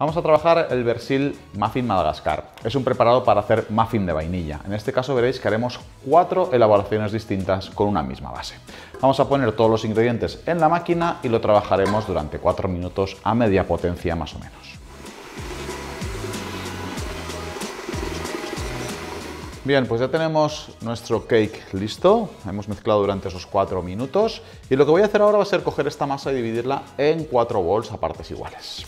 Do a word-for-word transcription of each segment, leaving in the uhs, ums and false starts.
Vamos a trabajar el Versil Muffin Madagascar. Es un preparado para hacer muffin de vainilla. En este caso veréis que haremos cuatro elaboraciones distintas con una misma base. Vamos a poner todos los ingredientes en la máquina y lo trabajaremos durante cuatro minutos a media potencia más o menos. Bien, pues ya tenemos nuestro cake listo, hemos mezclado durante esos cuatro minutos y lo que voy a hacer ahora va a ser coger esta masa y dividirla en cuatro bols a partes iguales.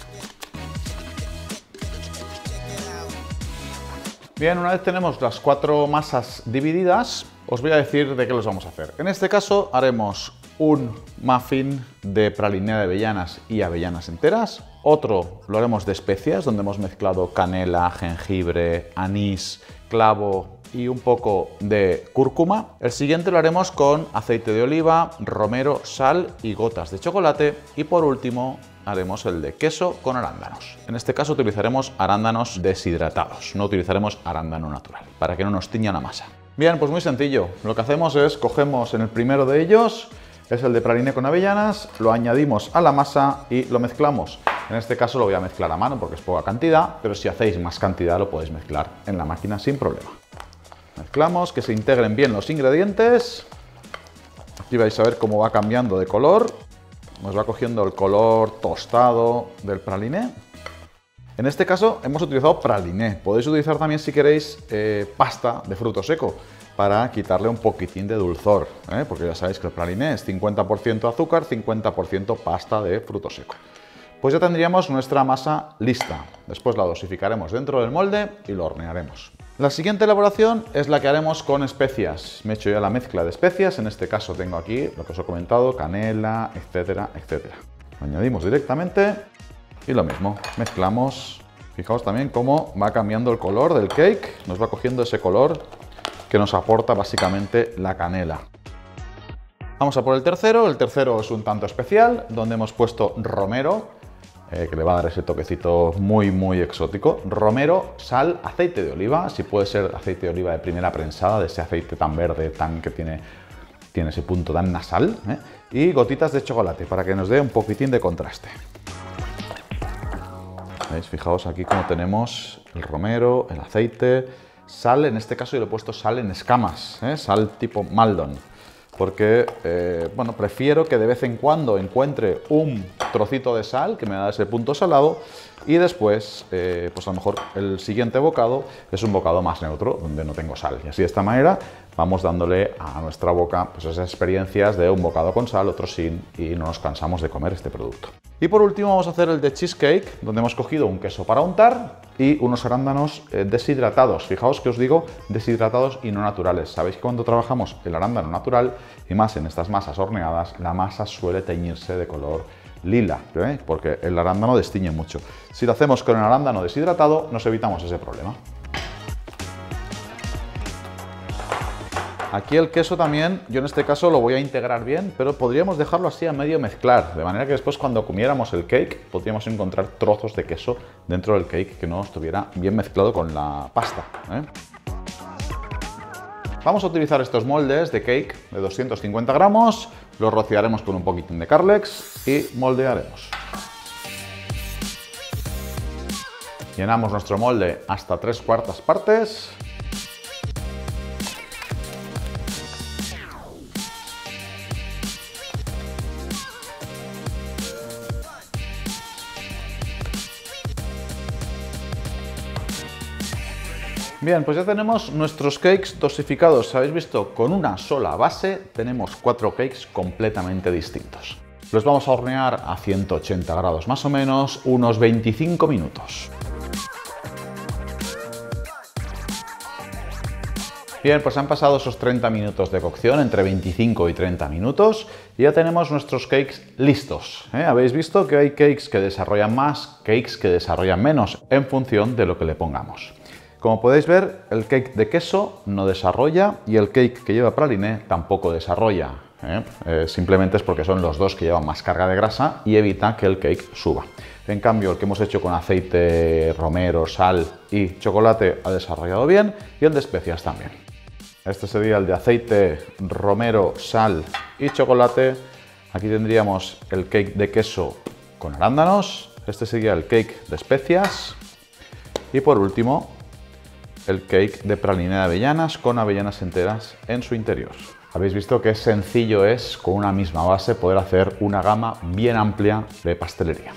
Bien, una vez tenemos las cuatro masas divididas, os voy a decir de qué los vamos a hacer. En este caso haremos un muffin de praliné de avellanas y avellanas enteras, otro lo haremos de especias, donde hemos mezclado canela, jengibre, anís, clavo y un poco de cúrcuma. El siguiente lo haremos con aceite de oliva, romero, sal y gotas de chocolate. Y por último haremos el de queso con arándanos. En este caso utilizaremos arándanos deshidratados, no utilizaremos arándano natural, para que no nos tiña la masa. Bien, pues muy sencillo. Lo que hacemos es, cogemos en el primero de ellos, es el de praliné con avellanas, lo añadimos a la masa y lo mezclamos. En este caso lo voy a mezclar a mano porque es poca cantidad, pero si hacéis más cantidad lo podéis mezclar en la máquina sin problema. Mezclamos, que se integren bien los ingredientes. Aquí vais a ver cómo va cambiando de color. Nos va cogiendo el color tostado del praliné. En este caso hemos utilizado praliné. Podéis utilizar también, si queréis, eh, pasta de fruto seco para quitarle un poquitín de dulzor, ¿eh? Porque ya sabéis que el praliné es cincuenta por ciento azúcar, cincuenta por ciento pasta de fruto seco. Pues ya tendríamos nuestra masa lista. Después la dosificaremos dentro del molde y lo hornearemos. La siguiente elaboración es la que haremos con especias. Me he hecho ya la mezcla de especias. En este caso tengo aquí lo que os he comentado, canela, etcétera, etcétera. Lo añadimos directamente y lo mismo, mezclamos. Fijaos también cómo va cambiando el color del cake. Nos va cogiendo ese color que nos aporta básicamente la canela. Vamos a por el tercero. El tercero es un tanto especial, donde hemos puesto romero, Eh, que le va a dar ese toquecito muy muy exótico. Romero, sal, aceite de oliva, si puede ser aceite de oliva de primera prensada, de ese aceite tan verde, tan que tiene, tiene ese punto tan nasal, ¿eh? Y gotitas de chocolate para que nos dé un poquitín de contraste. ¿Veis? Fijaos aquí como tenemos el romero, el aceite, sal. En este caso yo le he puesto sal en escamas, ¿eh? Sal tipo Maldon, porque eh, bueno, prefiero que de vez en cuando encuentre un trocito de sal que me da ese punto salado y después, eh, pues a lo mejor el siguiente bocado es un bocado más neutro donde no tengo sal. Y así de esta manera vamos dándole a nuestra boca pues esas experiencias de un bocado con sal, otro sin, y no nos cansamos de comer este producto. Y por último vamos a hacer el de cheesecake, donde hemos cogido un queso para untar y unos arándanos deshidratados. Fijaos que os digo deshidratados y no naturales. Sabéis que cuando trabajamos el arándano natural, y más en estas masas horneadas, la masa suele teñirse de color lila, ¿eh? Porque el arándano destiñe mucho. Si lo hacemos con el arándano deshidratado, nos evitamos ese problema. Aquí el queso también, yo en este caso lo voy a integrar bien, pero podríamos dejarlo así a medio mezclar, de manera que después cuando comiéramos el cake podríamos encontrar trozos de queso dentro del cake que no estuviera bien mezclado con la pasta, ¿eh? Vamos a utilizar estos moldes de cake de doscientos cincuenta gramos, los rociaremos con un poquitín de Carlex y moldearemos. Llenamos nuestro molde hasta tres cuartas partes. Bien, pues ya tenemos nuestros cakes dosificados. Habéis visto, con una sola base tenemos cuatro cakes completamente distintos. Los vamos a hornear a ciento ochenta grados más o menos, unos veinticinco minutos. Bien, pues han pasado esos treinta minutos de cocción, entre veinticinco y treinta minutos, y ya tenemos nuestros cakes listos, ¿eh? Habéis visto que hay cakes que desarrollan más, cakes que desarrollan menos, en función de lo que le pongamos. Como podéis ver, el cake de queso no desarrolla y el cake que lleva praliné tampoco desarrolla, ¿eh? Eh, simplemente es porque son los dos que llevan más carga de grasa y evita que el cake suba. En cambio, el que hemos hecho con aceite, romero, sal y chocolate ha desarrollado bien, y el de especias también. Este sería el de aceite, romero, sal y chocolate. Aquí tendríamos el cake de queso con arándanos Este sería el cake de especias. Y por último, el cake de praliné de avellanas con avellanas enteras en su interior. Habéis visto que sencillo es, con una misma base, poder hacer una gama bien amplia de pastelería.